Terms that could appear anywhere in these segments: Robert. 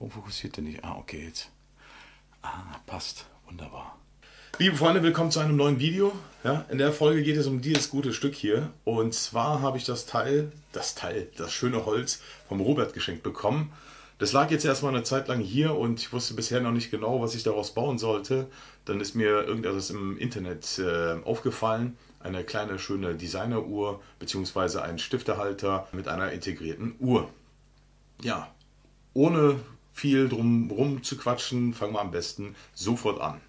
Warum fokussiert der nicht? Ah, okay, jetzt. Ah, passt. Wunderbar. Liebe Freunde, willkommen zu einem neuen Video. Ja, in der Folge geht es um dieses gute Stück hier. Und zwar habe ich das schöne Holz vom Robert geschenkt bekommen. Das lag jetzt erstmal eine Zeit lang hier und ich wusste bisher noch nicht genau, was ich daraus bauen sollte. Dann ist mir irgendetwas im Internet aufgefallen. Eine kleine, schöne Designeruhr bzw. ein Stiftehalter mit einer integrierten Uhr. Ja, ohne viel drumherum zu quatschen, fangen wir am besten sofort an.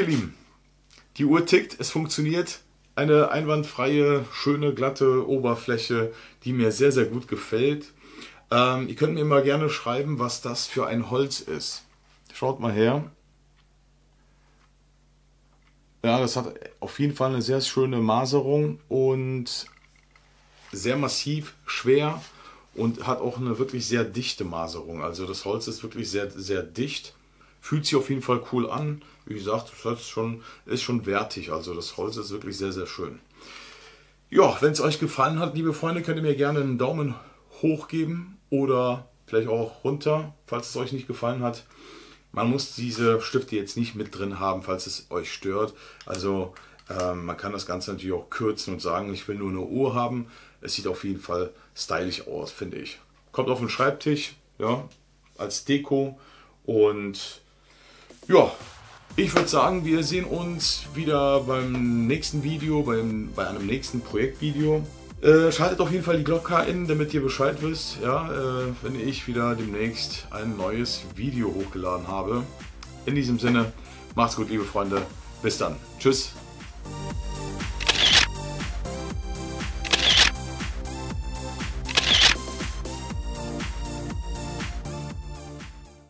ihr Lieben, die Uhr tickt, es funktioniert. Eine einwandfreie, schöne, glatte Oberfläche, die mir sehr, sehr gut gefällt. Ihr könnt mir mal gerne schreiben, was das für ein Holz ist. Schaut mal her. Ja, das hat auf jeden Fall eine sehr schöne Maserung und sehr massiv, schwer und hat auch eine wirklich sehr dichte Maserung. Also das Holz ist wirklich sehr, sehr dicht. Fühlt sich auf jeden Fall cool an. Wie gesagt, das ist schon wertig. Also das Holz ist wirklich sehr, sehr schön. Ja, wenn es euch gefallen hat, liebe Freunde, könnt ihr mir gerne einen Daumen hoch geben oder vielleicht auch runter, falls es euch nicht gefallen hat. Man muss diese Stifte jetzt nicht mit drin haben, falls es euch stört. Also man kann das Ganze natürlich auch kürzen und sagen, ich will nur eine Uhr haben. Es sieht auf jeden Fall stylisch aus, finde ich. Kommt auf den Schreibtisch, ja, als Deko. Und ja, ich würde sagen, wir sehen uns wieder beim nächsten Video, bei einem nächsten Projektvideo. Schaltet auf jeden Fall die Glocke ein, damit ihr Bescheid wisst, ja, wenn ich wieder demnächst ein neues Video hochgeladen habe. In diesem Sinne, macht's gut, liebe Freunde. Bis dann. Tschüss.